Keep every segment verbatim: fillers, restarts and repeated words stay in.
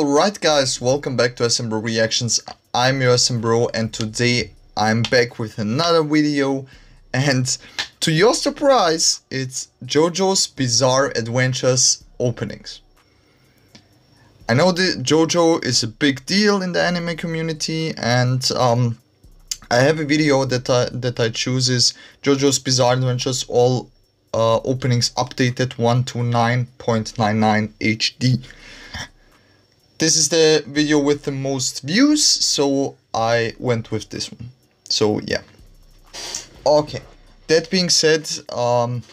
Alright guys, welcome back to SMBro Reactions. I'm your SMBro and today I'm back with another video, and to your surprise it's JoJo's Bizarre Adventures openings. I know that JoJo is a big deal in the anime community, and um, I have a video that I, that I choose is JoJo's Bizarre Adventures all uh, openings updated one to nine point nine nine H D. This is the video with the most views, so I went with this one. So yeah. Okay. That being said, um,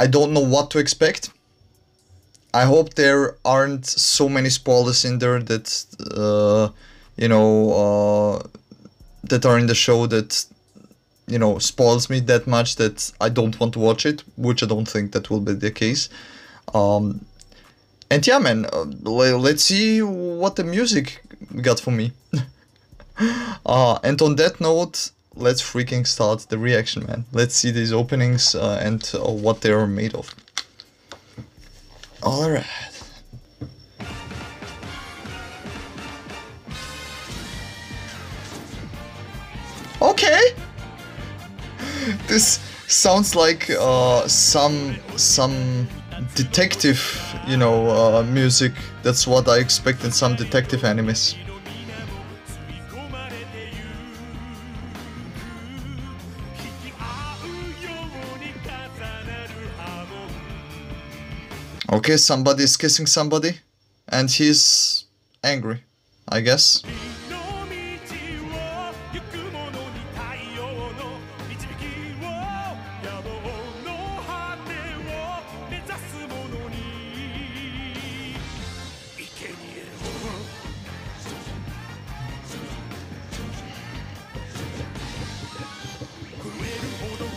I don't know what to expect. I hope there aren't so many spoilers in there that uh, you know uh, that are in the show that you know spoils me that much that I don't want to watch it, which I don't think that will be the case. Um, And yeah, man, uh, let's see what the music got for me. uh, and on that note, let's freaking start the reaction, man. Let's see these openings uh, and uh, what they are made of. Alright. Okay! This sounds like uh, some... some... detective, you know, uh, music. That's what I expect in some detective animes. Okay, somebody is kissing somebody and he's angry, I guess.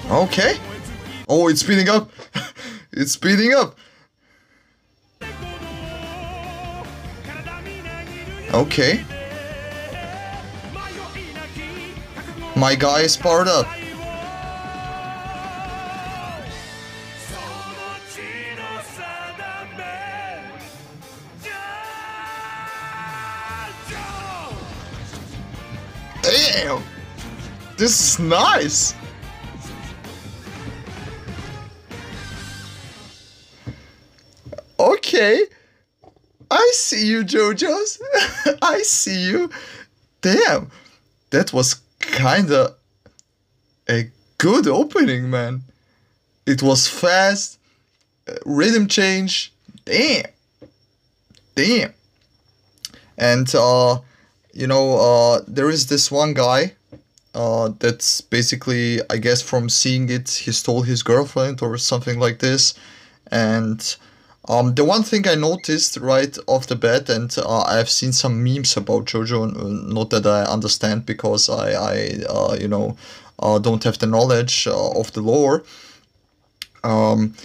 Okay. Oh, it's speeding up. It's speeding up. Okay. My guy is powered up. Damn. This is nice. Okay, I see you, JoJo's. I see you. Damn, that was kinda a good opening, man. It was fast, uh, rhythm change. Damn, damn. And uh, you know, uh, there is this one guy uh, that's basically, I guess, from seeing it, he stole his girlfriend or something like this, and. Um, the one thing I noticed right off the bat, and uh, I've seen some memes about JoJo, not that I understand because I, I uh, you know, uh, don't have the knowledge uh, of the lore. Um,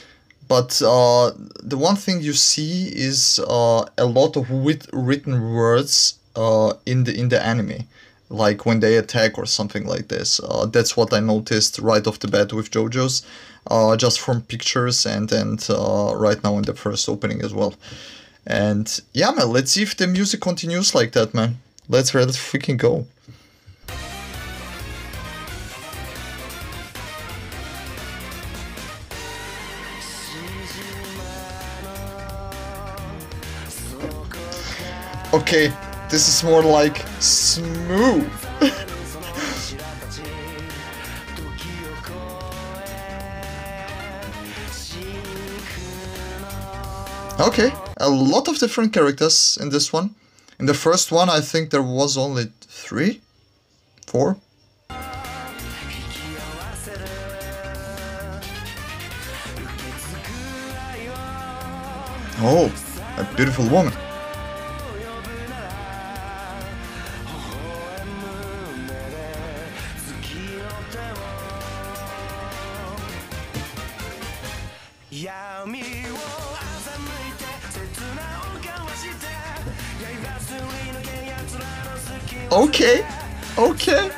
but uh, the one thing you see is uh, a lot of wit written words uh, in the in the anime, like when they attack or something like this. Uh, that's what I noticed right off the bat with JoJo's, uh, just from pictures and, and uh, right now in the first opening as well. And yeah, man, let's see if the music continues like that, man. Let's let it freaking go. Okay. This is more like smooth. Okay, a lot of different characters in this one. In the first one, I think there was only three, four. Oh, a beautiful woman. Okay, okay.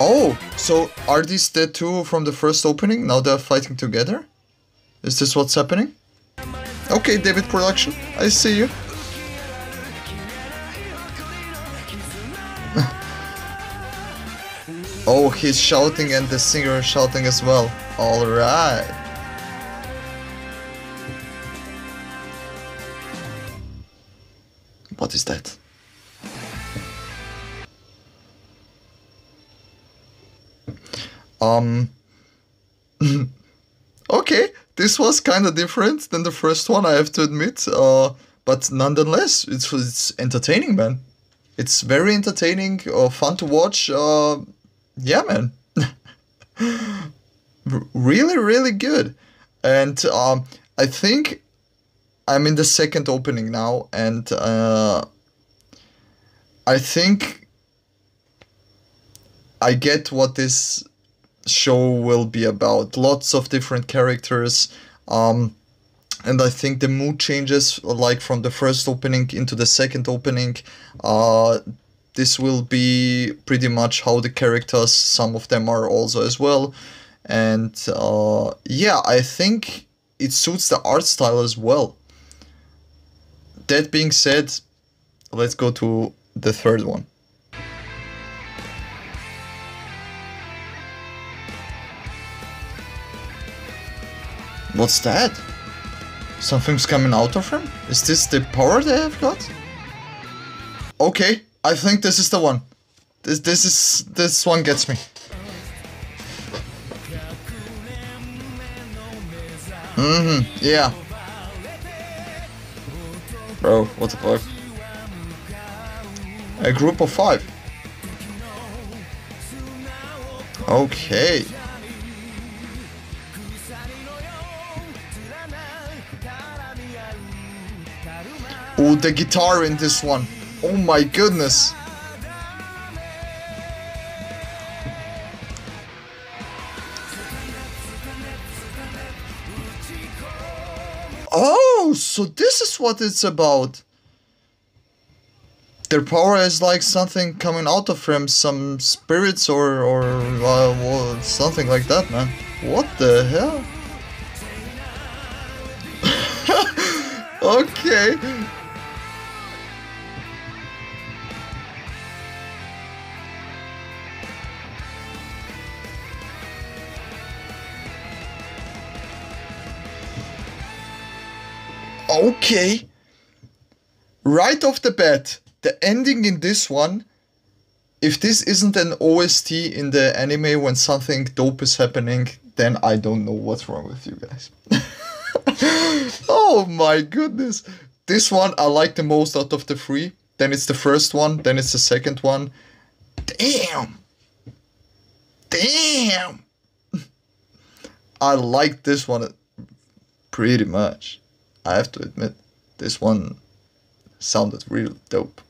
Oh, so are these the two from the first opening? Now they're fighting together? Is this what's happening? Okay, David Production, I see you. Oh, he's shouting and the singer is shouting as well. Alright. What is that? Um... Okay, this was kinda different than the first one, I have to admit, uh, but nonetheless, it's, it's entertaining, man. It's very entertaining, uh, fun to watch, uh, yeah, man. Really, really good. And um, I think I'm in the second opening now, and uh, I think I get what this show will be about. Lots of different characters, um, and I think the mood changes, like from the first opening into the second opening. Uh, this will be pretty much how the characters, some of them are also as well, and uh, yeah, I think it suits the art style as well. That being said, let's go to the third one. What's that? Something's coming out of him? Is this the power they have got? Okay, I think this is the one. This this is this one gets me. Mm-hmm, yeah. Bro, what the fuck? A group of five. Okay. Oh, the guitar in this one. Oh my goodness. Oh, so this is what it's about. Their power is like something coming out of them, some spirits or, or uh, something like that, man. What the hell? Okay. Okay, right off the bat, the ending in this one, if this isn't an O S T in the anime when something dope is happening, then I don't know what's wrong with you guys. Oh my goodness. This one I like the most out of the three. Then it's the first one, then it's the second one. Damn! Damn! I like this one pretty much. I have to admit, this one sounded real dope,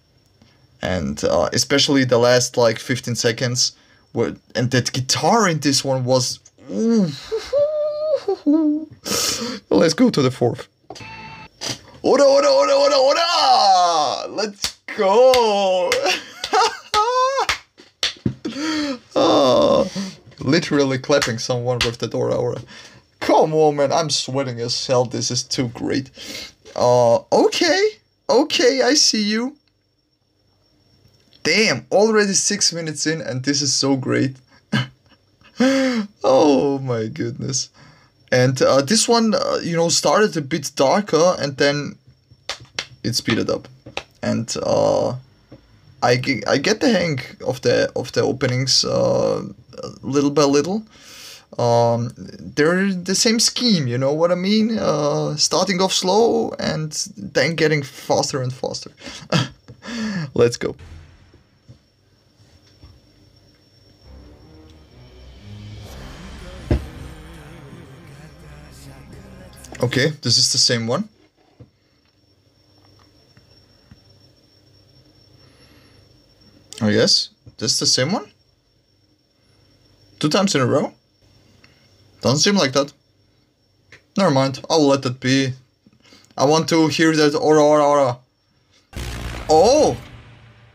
and uh, especially the last like fifteen seconds, were, and that guitar in this one was. Let's go to the fourth. Oda, Oda, Oda, Oda, Oda! Let's go! uh, literally clapping someone with the Dora Aura. Come on, man, I'm sweating as hell, this is too great. Uh, okay, okay, I see you. Damn, already six minutes in and this is so great. Oh my goodness. And uh, this one, uh, you know, started a bit darker and then it speeded up. And uh, I, g I get the hang of the, of the openings uh, little by little. Um, they're the same scheme, you know what I mean? Uh, starting off slow and then getting faster and faster. Let's go. Okay, this is the same one. I guess this is the same one? Two times in a row? Doesn't seem like that. Never mind, I'll let that be. I want to hear that aura aura aura. Oh!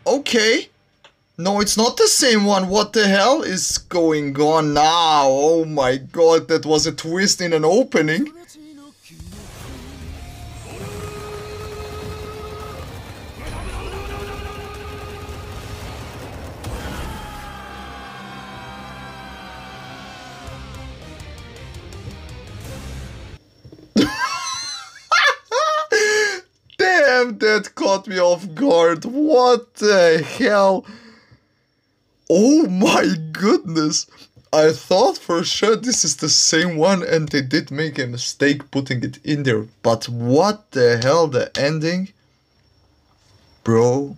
Okay! No, it's not the same one. What the hell is going on now? Oh my god, that was a twist in an opening. that caught me off guard. What the hell? Oh my goodness. I thought for sure this is the same one and they did make a mistake putting it in there. But what the hell, the ending? Bro,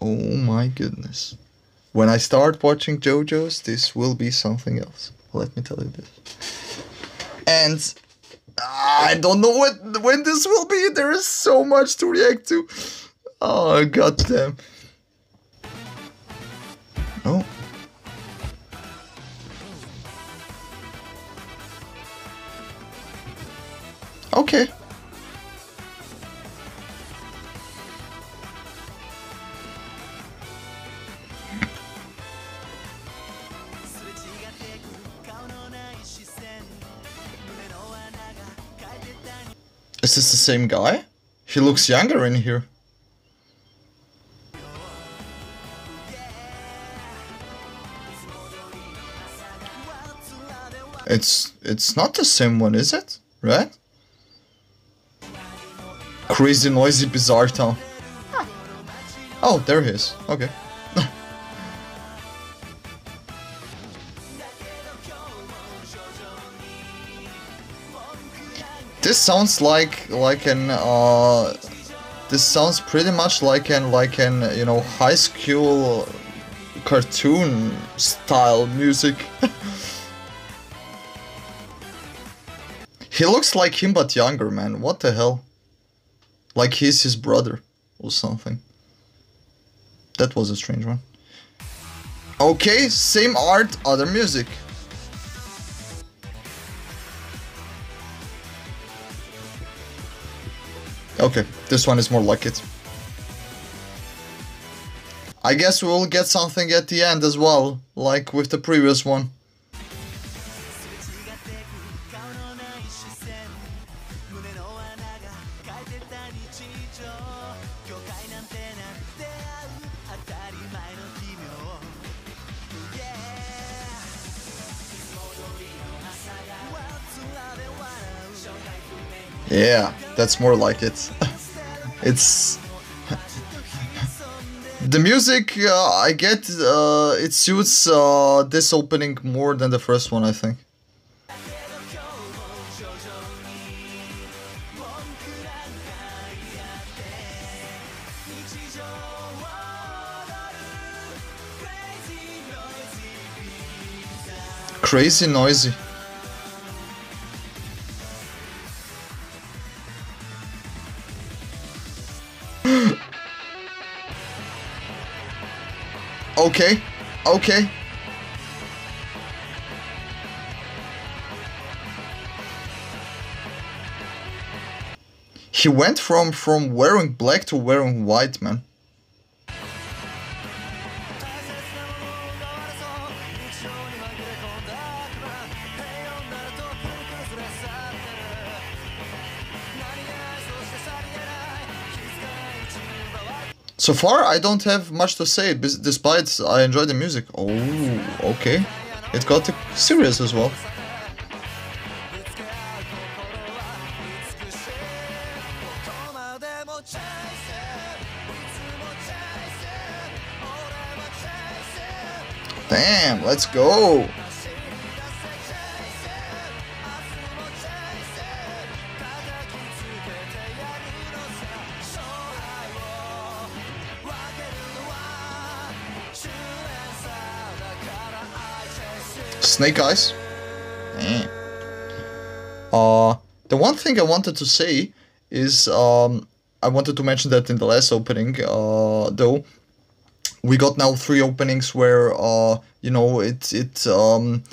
oh my goodness. When I start watching JoJo's, this will be something else. Let me tell you this. And I don't know what, when this will be. There is so much to react to. Oh, goddamn. Oh. Okay. Is this the same guy? He looks younger in here. It's it's not the same one, is it? Right? Crazy, noisy, bizarre town. Huh. Oh, there he is. Okay. This sounds like like an uh, this sounds pretty much like an like an you know high school cartoon style music. He looks like him but younger, man. What the hell? Like he's his brother or something. That was a strange one. Okay, same art, other music. Okay, this one is more like it. I guess we will get something at the end as well, like with the previous one. Yeah, that's more like it. It's... the music, uh, I get, uh, it suits uh, this opening more than the first one, I think. Crazy noisy. Okay, okay. He went from, from wearing black to wearing white, man. So far, I don't have much to say, despite I enjoy the music. Oh, okay. It got serious as well. Damn, let's go. Snake Eyes. Mm. Uh, the one thing I wanted to say is, um, I wanted to mention that in the last opening, uh, though, we got now three openings where, uh, you know, it, it, um,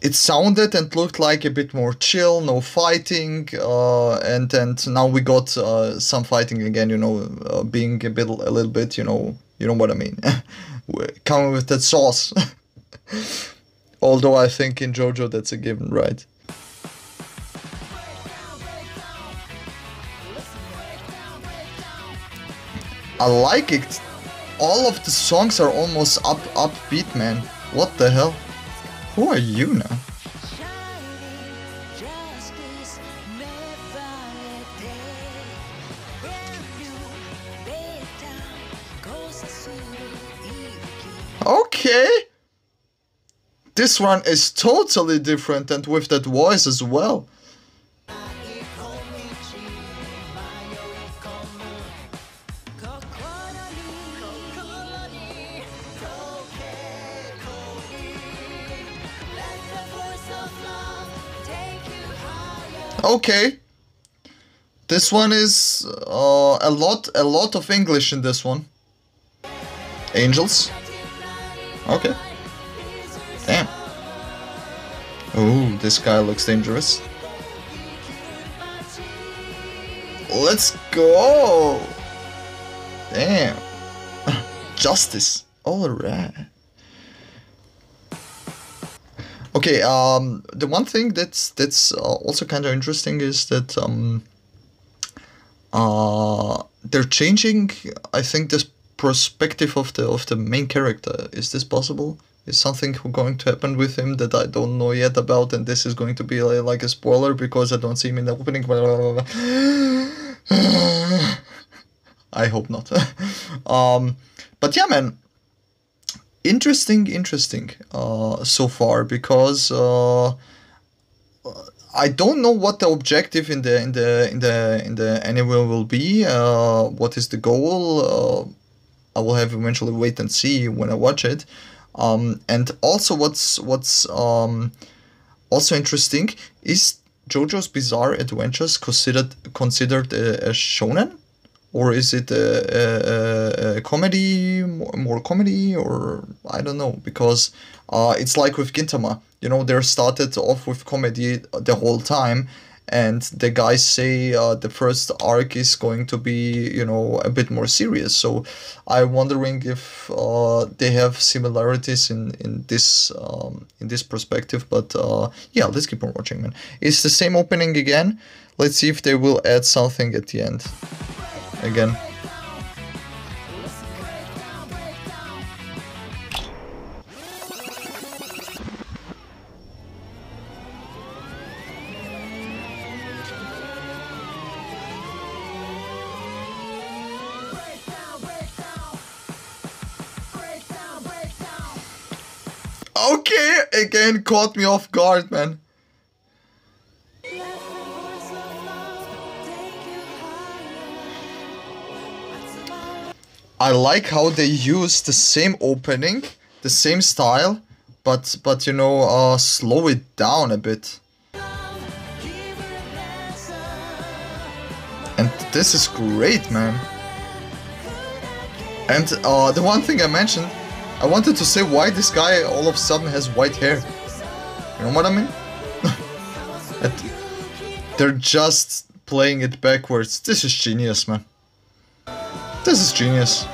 it sounded and looked like a bit more chill, no fighting, uh, and, and now we got uh, some fighting again, you know, uh, being a bit, a little bit, you know, you know what I mean, coming with that sauce. Although I think in JoJo that's a given, right? I like it. All of the songs are almost up upbeat, man. What the hell? Who are you now? okay. This one is totally different, and with that voice as well. Okay, this one is uh, a lot, a lot of English in this one. Angels. Okay. Damn. Ooh, this guy looks dangerous. Let's go. Damn. Justice. All right. Okay, um, the one thing that's that's uh, also kind of interesting is that um, uh, they're changing, I think, this perspective of the of the main character. Is this possible? Is something going to happen with him that I don't know yet about, and this is going to be like, like a spoiler because I don't see him in the opening. Blah, blah, blah, blah. I hope not. um, but yeah, man. Interesting, interesting uh, so far, because uh, I don't know what the objective in the in the in the in the anime will be. Uh, what is the goal? Uh, I will have eventually wait and see when I watch it. Um, and also, what's what's um, also interesting is JoJo's Bizarre Adventures considered considered a, a shonen. Or is it a, a, a comedy, more, more comedy, or I don't know, because uh, it's like with Gintama, you know, they started off with comedy the whole time, and the guys say uh, the first arc is going to be, you know, a bit more serious. So I'm wondering if uh, they have similarities in in this um, in this perspective. But uh, yeah, let's keep on watching, man. It's the same opening again. Let's see if they will add something at the end. Again. Okay, again caught me off guard, man. I like how they use the same opening, the same style, but but you know, uh, slow it down a bit. And this is great, man. And uh, the one thing I mentioned, I wanted to say why this guy all of a sudden has white hair. You know what I mean? They're just playing it backwards. This is genius, man. This is genius.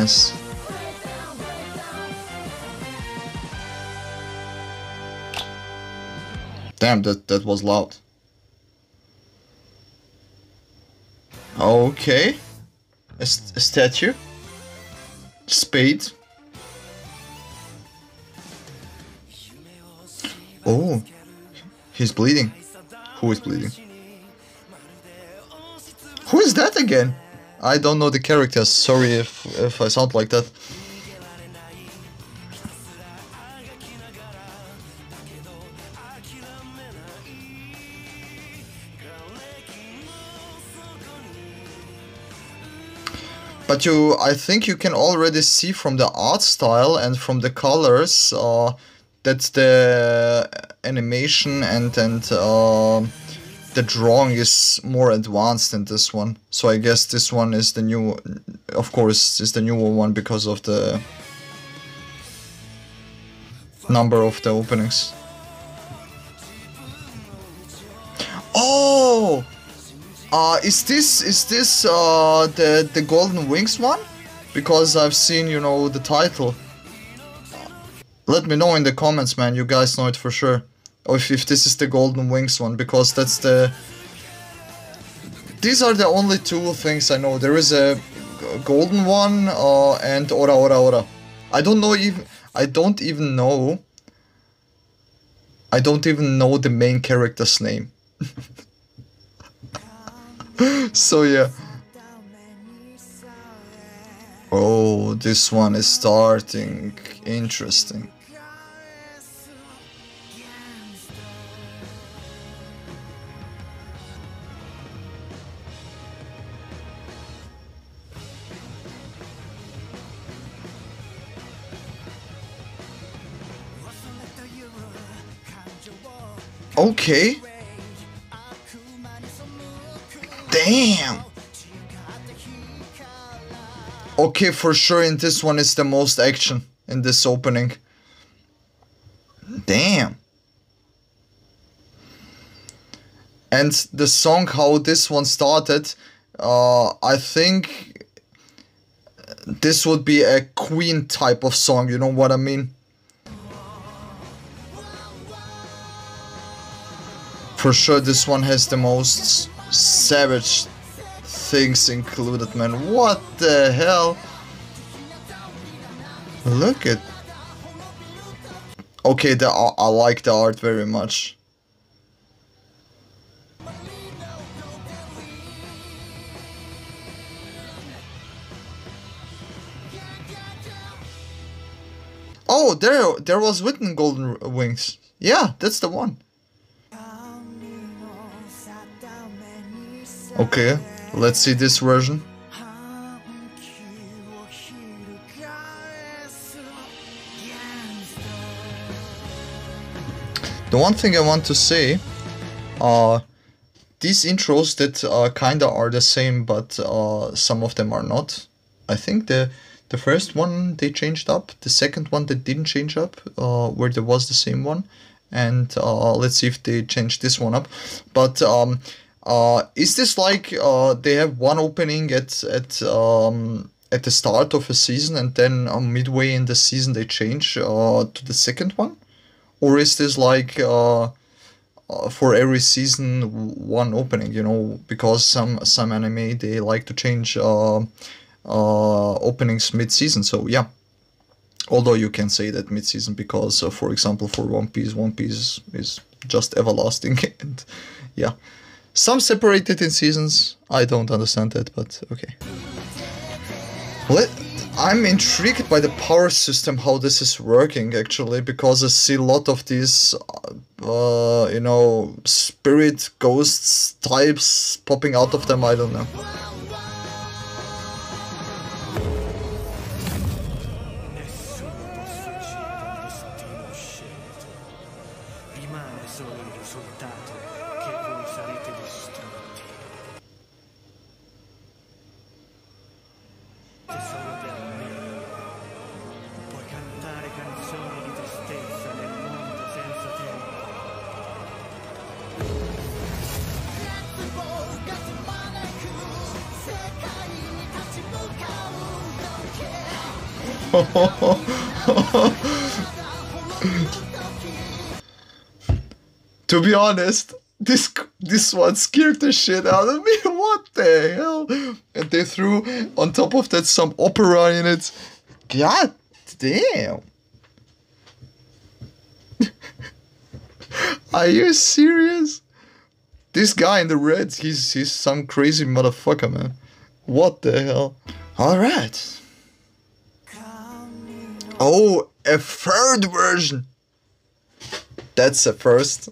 Nice. Damn, that, that was loud. Okay. A, st a statue. Spade. Oh, he's bleeding. Who is bleeding? Who is that again? I don't know the characters. Sorry if, if I sound like that. But you, I think you can already see from the art style and from the colors, uh, that's the animation and and uh, the drawing is more advanced than this one. So I guess this one is the new, of course, is the newer one because of the number of the openings. Oh, uh, is this is this uh, the the Golden Wings one? Because I've seen, you know, the title. Let me know in the comments, man, you guys know it for sure. Or if, if this is the Golden Wings one, because that's the... These are the only two things I know. There is a golden one uh, and Ora Ora Ora. I don't know even... I don't even know... I don't even know the main character's name. So yeah. Oh, this one is starting interesting. Okay. Damn. Okay, for sure in this one is the most action in this opening. Damn. And the song, how this one started, uh, I think this would be a Queen type of song, you know what I mean? For sure this one has the most savage things included, man. What the hell? Look at... Okay, the, I, I like the art very much. Oh, there, there was written Golden Wings. Yeah, that's the one. Okay, let's see this version. The one thing I want to say, uh, these intros that uh, kinda are the same, but uh, some of them are not. I think the the first one they changed up, the second one they didn't change up, uh, where there was the same one, and uh, let's see if they change this one up. But um. Uh, is this like uh, they have one opening at at um, at the start of a season and then uh, midway in the season they change uh, to the second one, or is this like uh, uh, for every season one opening? You know, because some some anime they like to change uh, uh, openings mid season. So yeah, although you can say that mid season because uh, for example for One Piece, One Piece is just everlasting and yeah. Some separated in seasons, I don't understand that, but okay. Let, I'm intrigued by the power system, how this is working actually, because I see a lot of these, uh, you know, spirit ghosts types popping out of them, I don't know. To be honest, this this one scared the shit out of me. What the hell? And they threw on top of that some opera in it. God damn. Are you serious? This guy in the red, he's he's some crazy motherfucker, man. What the hell? All right. Oh, a third version. That's a first.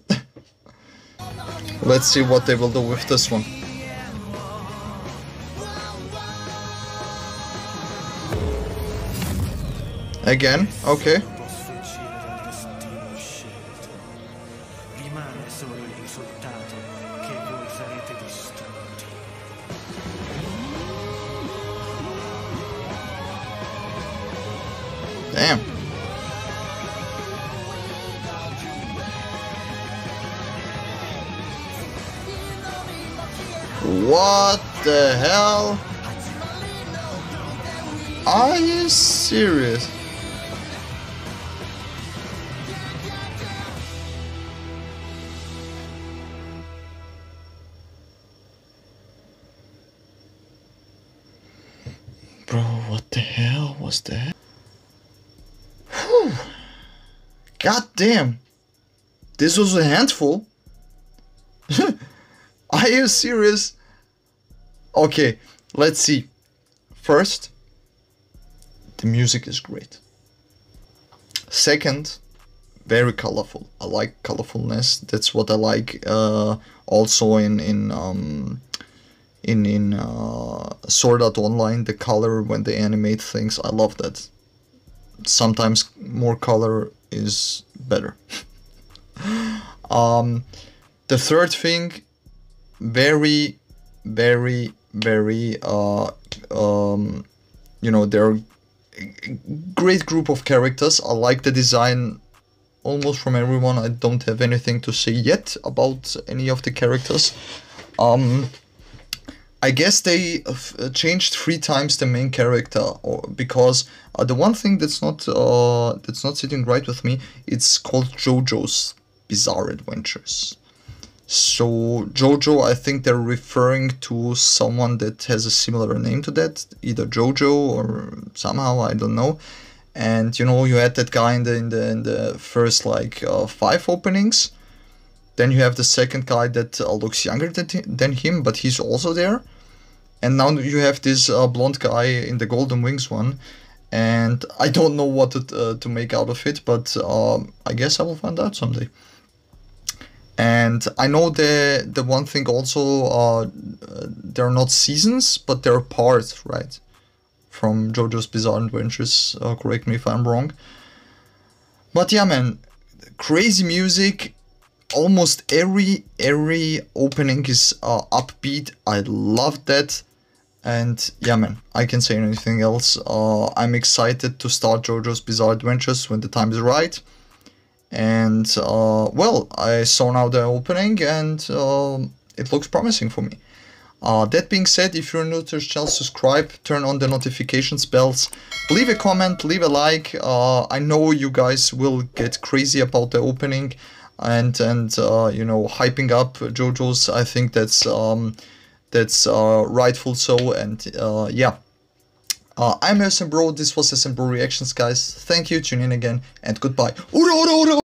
Let's see what they will do with this one. Again, okay. Damn. What the hell? Are you serious? Bro, what the hell was that? God damn, this was a handful. Are you serious? Okay, let's see. First, the music is great. Second, very colorful. I like colorfulness. That's what I like. Uh, also in in um, in in uh, Sword Art Online, the color when they animate things, I love that. Sometimes more color is better. um, the third thing, very, very, very. Uh, um, you know, they're a great group of characters. I like the design. Almost from everyone. I don't have anything to say yet about any of the characters. Um, I guess they changed three times the main character, or, because uh, the one thing that's not uh, that's not sitting right with me, it's called JoJo's Bizarre Adventures. So JoJo, I think they're referring to someone that has a similar name to that, either JoJo or somehow, I don't know. And you know, you had that guy in the in the, in the first like uh, five openings. Then you have the second guy that uh, looks younger than than him, but he's also there. And now you have this uh, blonde guy in the Golden Wings one, and I don't know what to, uh, to make out of it, but um, I guess I will find out someday. And I know the the one thing also, uh, they're not seasons, but they're parts, right? From JoJo's Bizarre Adventures, uh, correct me if I'm wrong. But yeah, man, crazy music. Almost every every opening is uh, upbeat. I love that. And yeah, man, I can't say anything else. Uh, I'm excited to start JoJo's Bizarre Adventures when the time is right. And uh, well, I saw now the opening, and uh, it looks promising for me. Uh, that being said, if you're new to this channel, subscribe, turn on the notifications bells, leave a comment, leave a like. Uh, I know you guys will get crazy about the opening and, and uh, you know, hyping up JoJo's. I think that's, um, that's uh, rightful so, and uh, yeah. Uh, I'm SMBro, this was SMBro Reactions, guys. Thank you, tune in again, and goodbye. Ura, ura, ura.